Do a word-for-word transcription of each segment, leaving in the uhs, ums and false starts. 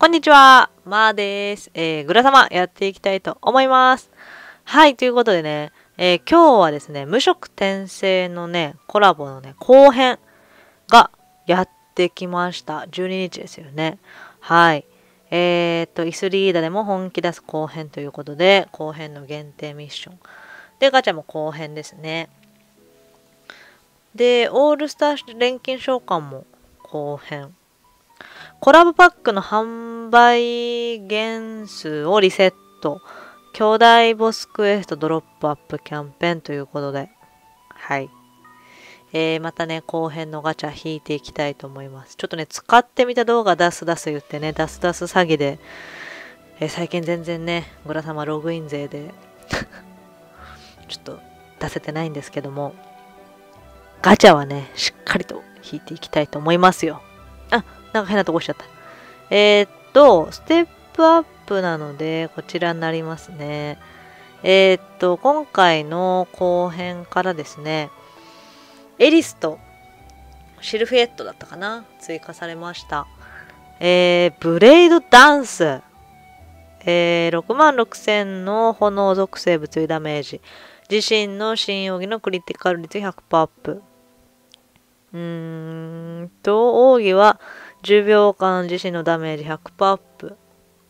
こんにちは、まーです。えー、グラ様やっていきたいと思います。はい、ということでね、えー、今日はですね、無職転生のね、コラボのね、後編がやってきました。じゅうににちですよね。はい。えー、っと、イスリーダでも本気出す後編ということで、後編の限定ミッション。で、ガチャも後編ですね。で、オールスター錬金召喚も後編。コラボパックの販売元数をリセット。巨大ボスクエストドロップアップキャンペーンということで。はい。えー、またね、後編のガチャ引いていきたいと思います。ちょっとね、使ってみた動画出す出す言ってね、出す出す詐欺で、えー、最近全然ね、グラ様ログイン税で、ちょっと出せてないんですけども、ガチャはね、しっかりと引いていきたいと思いますよ。あ、なんか変なとこ押しちゃった。えー、っと、ステップアップなので、こちらになりますね。えー、っと、今回の後編からですね、エリスとシルフィエットだったかな？追加されました。えー、ブレイドダンス。えー、ろくまんろくせんの炎属性物理ダメージ。自身の新奥義のクリティカル率 ひゃくパーセント アップ。うーんと、奥義は、じゅうびょうかん自身のダメージ ひゃくパーセント アップ。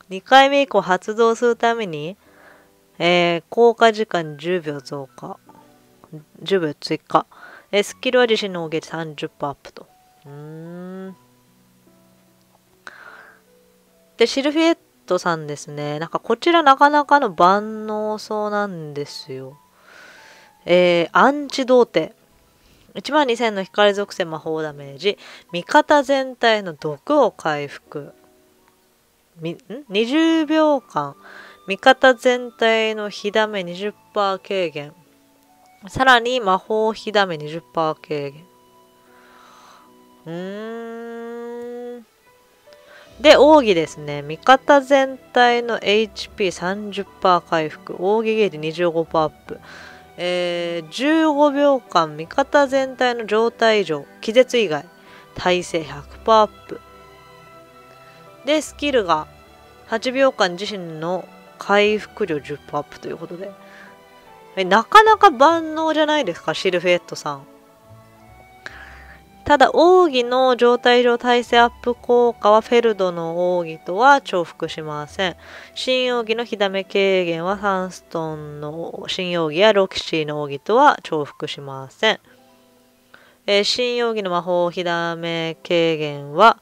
にかいめ以降発動するために、えー、効果時間じゅうびょう増加。じゅうびょう追加。えー、スキルは自身の奥義 さんじゅっパーセント アップと。うーん。で、シルフィエットさんですね。なんかこちらなかなかの万能そうなんですよ。えー、アンチ童貞。いちまんにせんの光属性魔法ダメージ。味方全体の毒を回復。み、ん ?にじゅうびょうかん。味方全体の火ダメ にじゅっパーセント 軽減。さらに魔法火ダメ にじゅっパーセント 軽減。うーん。で、奥義ですね。味方全体の エイチピーさんじゅっパーセント 回復。奥義ゲージ にじゅうごパーセント アップ。えー、じゅうごびょうかん味方全体の状態異常、気絶以外、耐性 ひゃくパーセント アップ。で、スキルがはちびょうかん自身の回復量 じゅっパーセント アップということで。え、なかなか万能じゃないですか、シルフィエットさん。ただ、奥義の状態異常耐性アップ効果はフェルドの奥義とは重複しません。新奥義の火ダメ軽減はサンストンの新奥義やロキシーの奥義とは重複しません。えー、新奥義の魔法火ダメ軽減は、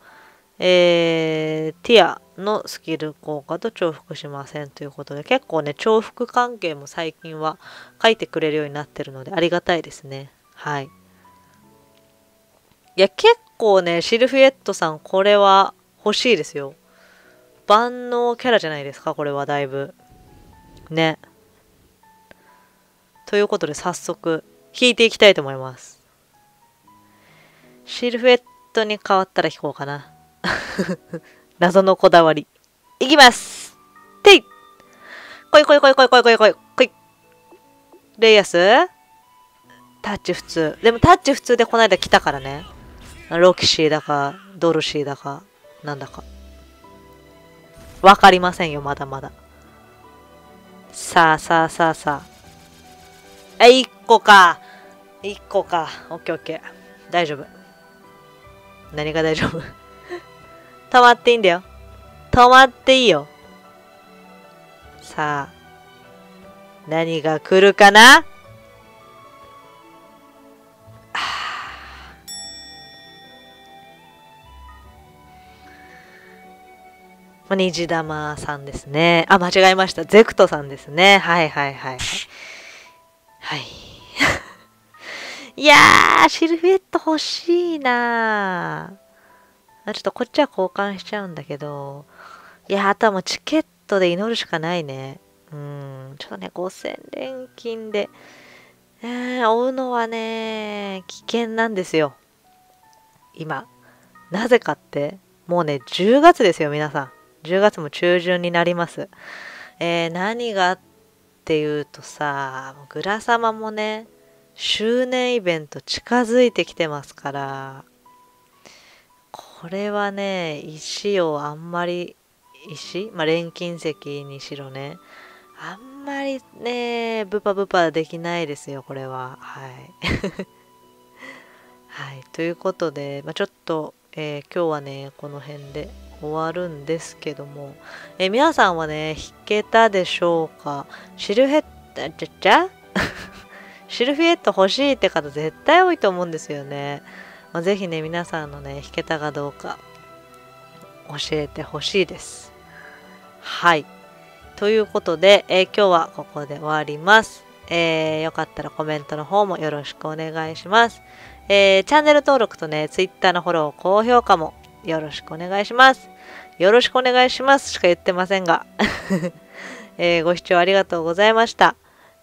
えー、ティアのスキル効果と重複しませんということで、結構ね、重複関係も最近は書いてくれるようになってるのでありがたいですね。はい。いや、結構ね、シルフィエットさん、これは欲しいですよ。万能キャラじゃないですか、これはだいぶ。ね。ということで、早速、引いていきたいと思います。シルフィエットに変わったら引こうかな。謎のこだわり。いきますていこいこいこいこいこいこいこいこい。レイアスタッチ普通。でもタッチ普通でこないだ来たからね。ロキシーだか、ドルシーだか、なんだか。わかりませんよ、まだまだ。さあさあさあさあ。え、いっこか。いっこか。オッケーオッケー。大丈夫。何が大丈夫？止まっていいんだよ。止まっていいよ。さあ。何が来るかな？虹玉さんですね。あ、間違えました。ゼクトさんですね。はいはいはい。はい。いやー、シルフィエット欲しいなー。ちょっとこっちは交換しちゃうんだけど。いやー、あとはもうチケットで祈るしかないね。うん。ちょっとね、ごせんれんきんで、えー、追うのはね、危険なんですよ。今。なぜかって、もうね、じゅうがつですよ、皆さん。じゅうがつも中旬になります。えー、何がっていうとさ、グラ様もね、周年イベント近づいてきてますから、これはね、石をあんまり石、まあ、錬金石にしろね、あんまりねブパブパできないですよこれは。はい、はい、ということで、まあ、ちょっと、えー、今日はねこの辺で終わるんですけども、えー、皆さんはね弾けたでしょうか。シルヘッタちゃちゃシルフィエット欲しいって方絶対多いと思うんですよね。まあ、ぜひね皆さんのね弾けたかどうか教えてほしいです。はい。ということで、えー、今日はここで終わります、えー。よかったらコメントの方もよろしくお願いします。えー、チャンネル登録とね、Twitter のフォロー、高評価もよろしくお願いします。よろしくお願いしますしか言ってませんが、えー。ご視聴ありがとうございました。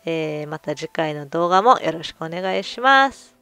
えー、また次回の動画もよろしくお願いします。